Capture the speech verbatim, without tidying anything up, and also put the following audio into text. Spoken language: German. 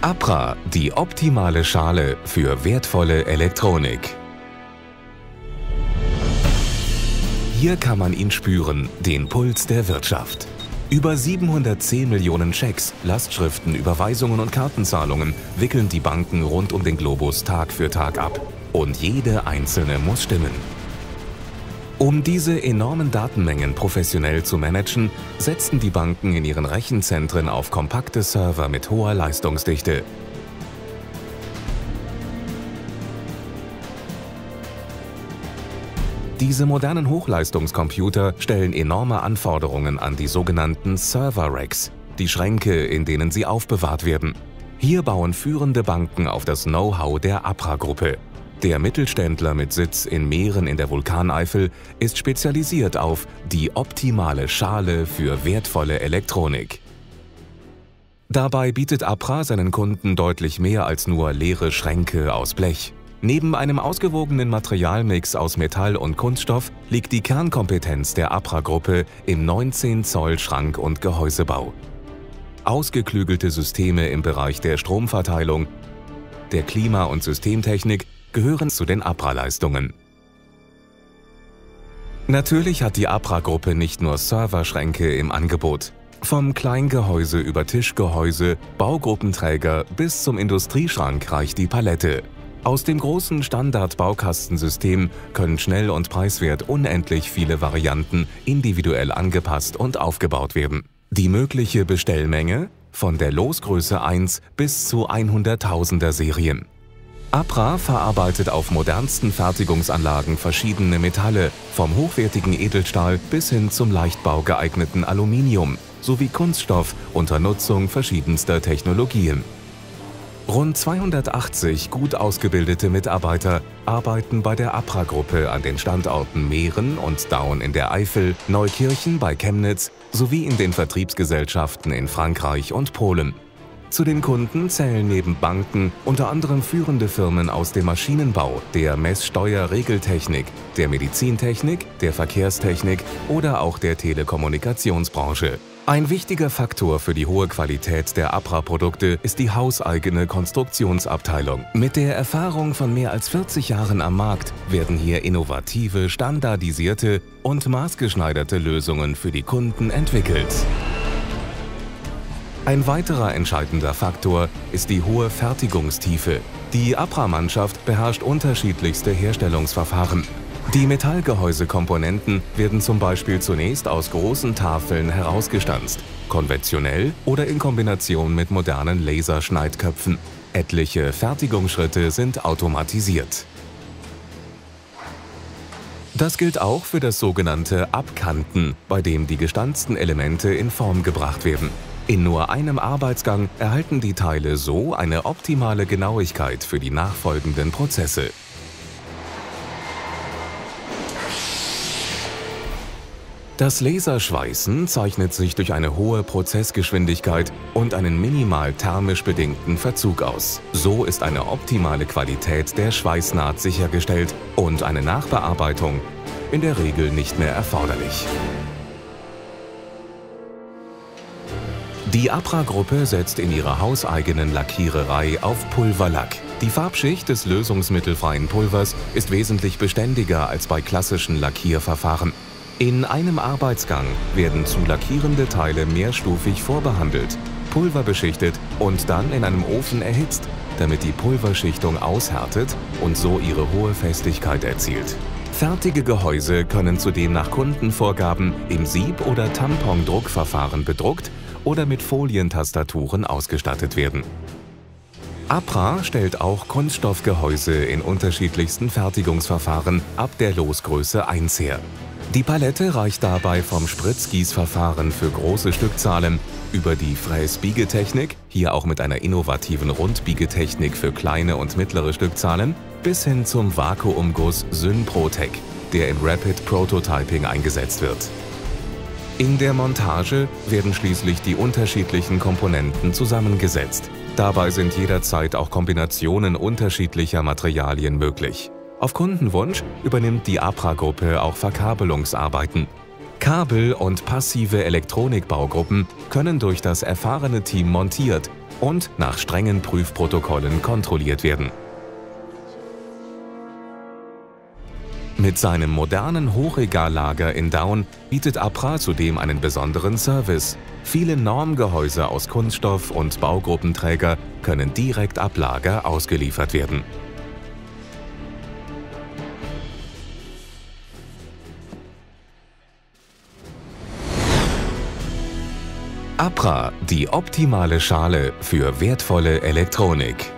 A P R A, die optimale Schale für wertvolle Elektronik. Hier kann man ihn spüren, den Puls der Wirtschaft. Über siebenhundertzehn Millionen Schecks, Lastschriften, Überweisungen und Kartenzahlungen wickeln die Banken rund um den Globus Tag für Tag ab. Und jede einzelne muss stimmen. Um diese enormen Datenmengen professionell zu managen, setzten die Banken in ihren Rechenzentren auf kompakte Server mit hoher Leistungsdichte. Diese modernen Hochleistungscomputer stellen enorme Anforderungen an die sogenannten Server-Racks, die Schränke, in denen sie aufbewahrt werden. Hier bauen führende Banken auf das Know-how der A P R A-Gruppe. Der Mittelständler mit Sitz in Mehren in der Vulkaneifel ist spezialisiert auf die optimale Schale für wertvolle Elektronik. Dabei bietet A P R A seinen Kunden deutlich mehr als nur leere Schränke aus Blech. Neben einem ausgewogenen Materialmix aus Metall und Kunststoff liegt die Kernkompetenz der A P R A-Gruppe im neunzehn Zoll Schrank- und Gehäusebau. Ausgeklügelte Systeme im Bereich der Stromverteilung, der Klima- und Systemtechnik gehören zu den A P R A-Leistungen. Natürlich hat die A P R A-Gruppe nicht nur Serverschränke im Angebot. Vom Kleingehäuse über Tischgehäuse, Baugruppenträger bis zum Industrieschrank reicht die Palette. Aus dem großen Standard-Baukastensystem können schnell und preiswert unendlich viele Varianten individuell angepasst und aufgebaut werden. Die mögliche Bestellmenge? Von der Losgröße eins bis zu hunderttausender Serien. A P R A verarbeitet auf modernsten Fertigungsanlagen verschiedene Metalle, vom hochwertigen Edelstahl bis hin zum Leichtbau geeigneten Aluminium, sowie Kunststoff unter Nutzung verschiedenster Technologien. Rund zweihundertachtzig gut ausgebildete Mitarbeiter arbeiten bei der A P R A-Gruppe an den Standorten Mehren und Daun in der Eifel, Neukirchen bei Chemnitz sowie in den Vertriebsgesellschaften in Frankreich und Polen. Zu den Kunden zählen neben Banken unter anderem führende Firmen aus dem Maschinenbau, der Messsteuer-Regeltechnik, der Medizintechnik, der Verkehrstechnik oder auch der Telekommunikationsbranche. Ein wichtiger Faktor für die hohe Qualität der A P R A-Produkte ist die hauseigene Konstruktionsabteilung. Mit der Erfahrung von mehr als vierzig Jahren am Markt werden hier innovative, standardisierte und maßgeschneiderte Lösungen für die Kunden entwickelt. Ein weiterer entscheidender Faktor ist die hohe Fertigungstiefe. Die A P R A-Mannschaft beherrscht unterschiedlichste Herstellungsverfahren. Die Metallgehäusekomponenten werden zum Beispiel zunächst aus großen Tafeln herausgestanzt, konventionell oder in Kombination mit modernen Laserschneidköpfen. Etliche Fertigungsschritte sind automatisiert. Das gilt auch für das sogenannte Abkanten, bei dem die gestanzten Elemente in Form gebracht werden. In nur einem Arbeitsgang erhalten die Teile so eine optimale Genauigkeit für die nachfolgenden Prozesse. Das Laserschweißen zeichnet sich durch eine hohe Prozessgeschwindigkeit und einen minimal thermisch bedingten Verzug aus. So ist eine optimale Qualität der Schweißnaht sichergestellt und eine Nachbearbeitung in der Regel nicht mehr erforderlich. Die A P R A-Gruppe setzt in ihrer hauseigenen Lackiererei auf Pulverlack. Die Farbschicht des lösungsmittelfreien Pulvers ist wesentlich beständiger als bei klassischen Lackierverfahren. In einem Arbeitsgang werden zu lackierende Teile mehrstufig vorbehandelt, pulverbeschichtet und dann in einem Ofen erhitzt, damit die Pulverschichtung aushärtet und so ihre hohe Festigkeit erzielt. Fertige Gehäuse können zudem nach Kundenvorgaben im Sieb- oder Tampondruckverfahren bedruckt oder mit Folientastaturen ausgestattet werden. A P R A stellt auch Kunststoffgehäuse in unterschiedlichsten Fertigungsverfahren ab der Losgröße eins her. Die Palette reicht dabei vom Spritzgießverfahren für große Stückzahlen über die Fräsbiegetechnik, hier auch mit einer innovativen Rundbiegetechnik für kleine und mittlere Stückzahlen, bis hin zum Vakuumguss Synprotec, der im Rapid Prototyping eingesetzt wird. In der Montage werden schließlich die unterschiedlichen Komponenten zusammengesetzt. Dabei sind jederzeit auch Kombinationen unterschiedlicher Materialien möglich. Auf Kundenwunsch übernimmt die A P R A-Gruppe auch Verkabelungsarbeiten. Kabel- und passive Elektronikbaugruppen können durch das erfahrene Team montiert und nach strengen Prüfprotokollen kontrolliert werden. Mit seinem modernen Hochregallager in Daun bietet A P R A zudem einen besonderen Service. Viele Normgehäuse aus Kunststoff und Baugruppenträger können direkt ab Lager ausgeliefert werden. A P R A, die optimale Schale für wertvolle Elektronik.